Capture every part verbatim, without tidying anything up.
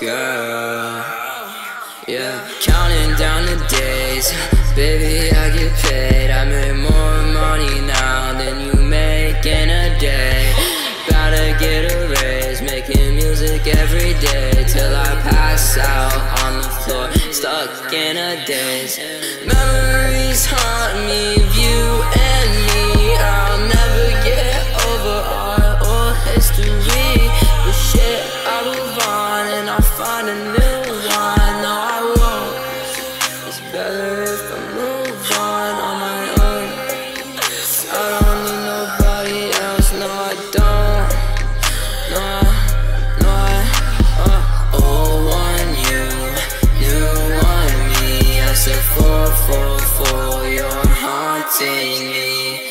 Girl, yeah, counting down the days, baby, I get paid. I made more money now than you make in a day. Gotta get a raise, making music every day till I pass out on the floor, stuck in a daze. Memories haunt me, of you and me. I'll never get over our old history. The shit I move on and I find a new one. No, I won't. It's better if I move on on my own. I don't need nobody else. No, I don't. No, I, no, I. Uh, old one, you. New one, me. I said four, four, four. You're haunting me.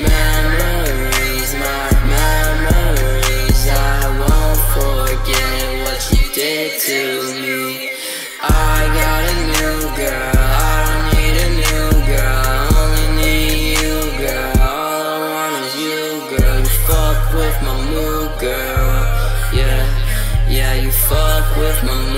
Memories, my memories. I won't forget what you did to me. With my